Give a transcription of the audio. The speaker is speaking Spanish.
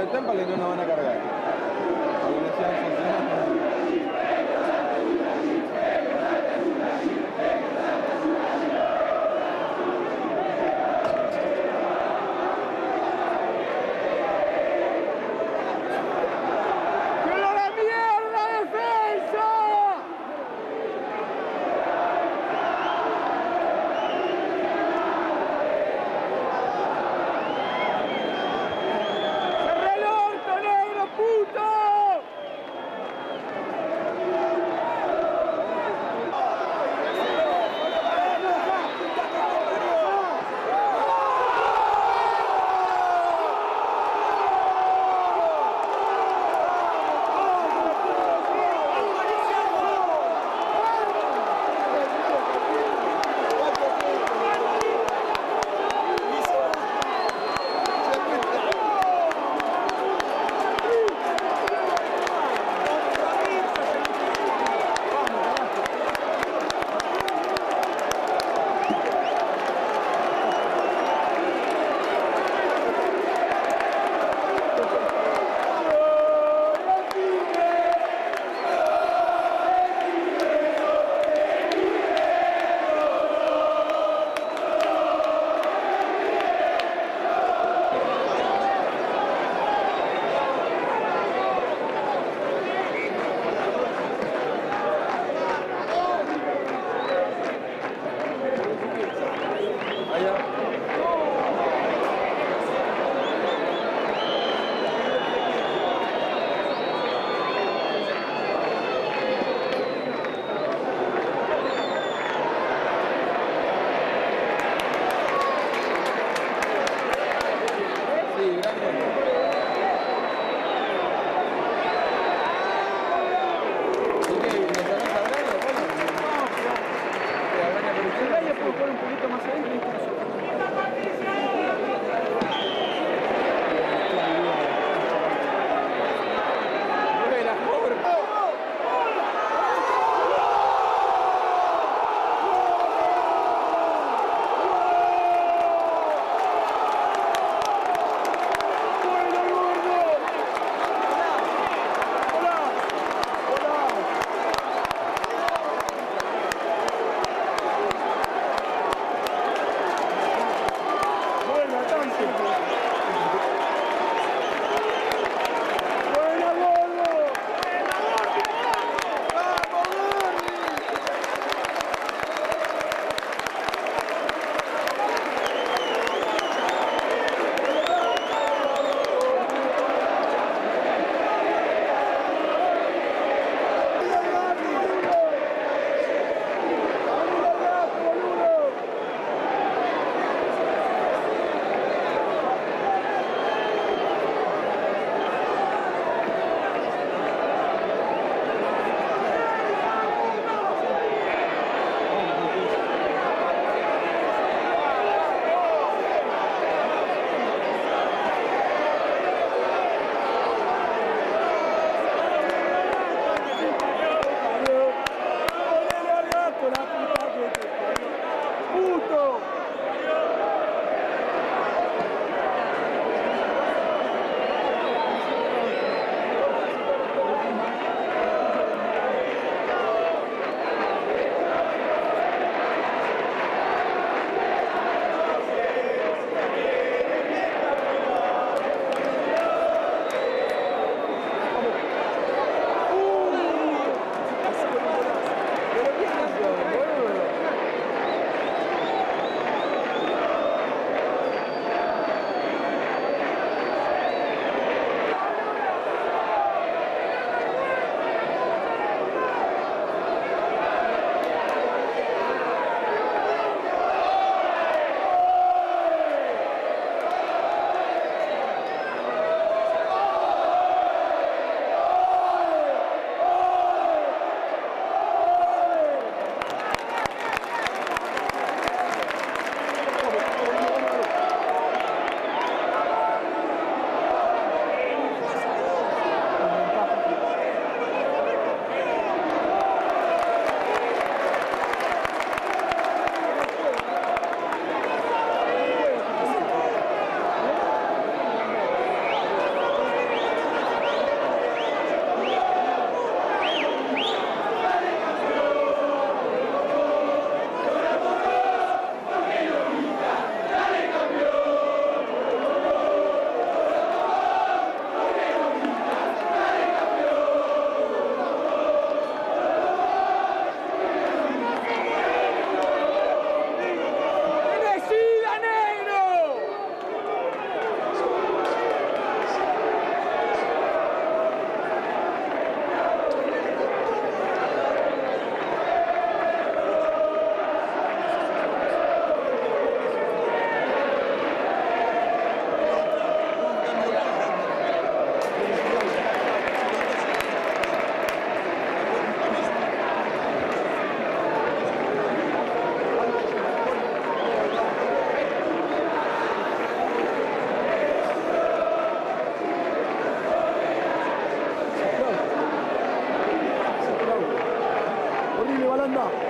de Temple y no nos van a cargar. La violencia funciona. arriba.